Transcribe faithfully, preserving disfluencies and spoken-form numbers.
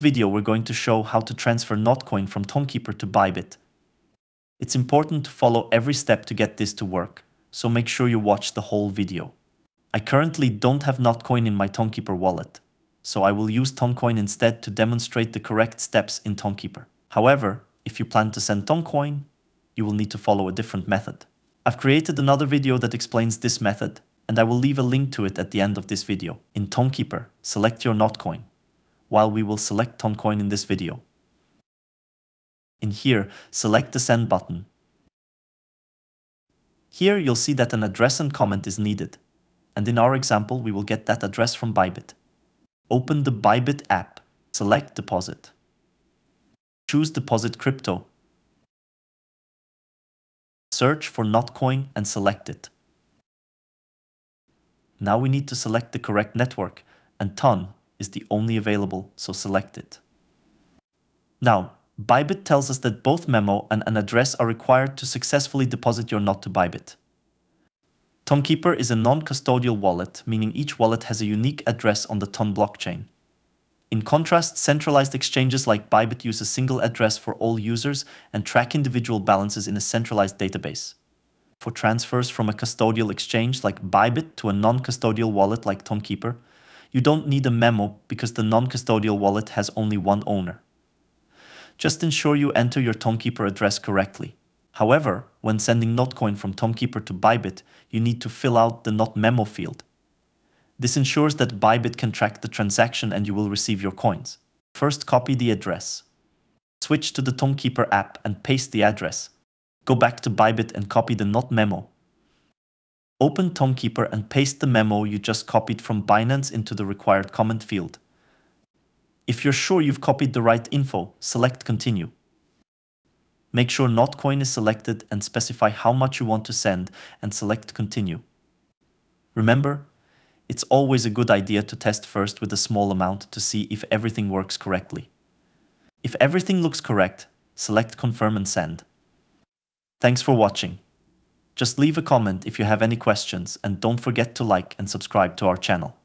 Video we're going to show how to transfer Notcoin from Tonkeeper to Bybit. It's important to follow every step to get this to work, so make sure you watch the whole video. I currently don't have Notcoin in my Tonkeeper wallet, so I will use Toncoin instead to demonstrate the correct steps in Tonkeeper. However, if you plan to send Toncoin, you will need to follow a different method. I've created another video that explains this method, and I will leave a link to it at the end of this video. In Tonkeeper, select your Notcoin, while we will select Toncoin in this video. In here, select the Send button. Here you'll see that an address and comment is needed, and in our example we will get that address from Bybit. Open the Bybit app, select Deposit. Choose Deposit Crypto. Search for Notcoin and select it. Now we need to select the correct network, and Ton is the only available, so select it. Now, Bybit tells us that both memo and an address are required to successfully deposit your Not to Bybit. Tonkeeper is a non-custodial wallet, meaning each wallet has a unique address on the Ton blockchain. In contrast, centralized exchanges like Bybit use a single address for all users and track individual balances in a centralized database. For transfers from a custodial exchange like Bybit to a non-custodial wallet like Tonkeeper, you don't need a memo because the non-custodial wallet has only one owner. Just ensure you enter your Tonkeeper address correctly. However, when sending Notcoin from Tonkeeper to Bybit, you need to fill out the Not Memo field. This ensures that Bybit can track the transaction and you will receive your coins. First, copy the address. Switch to the Tonkeeper app and paste the address. Go back to Bybit and copy the Not Memo. Open Tonkeeper and paste the memo you just copied from Binance into the required comment field. If you're sure you've copied the right info, select Continue. Make sure Notcoin is selected and specify how much you want to send and select Continue. Remember, it's always a good idea to test first with a small amount to see if everything works correctly. If everything looks correct, select Confirm and Send. Thanks for watching. Just leave a comment if you have any questions, and don't forget to like and subscribe to our channel.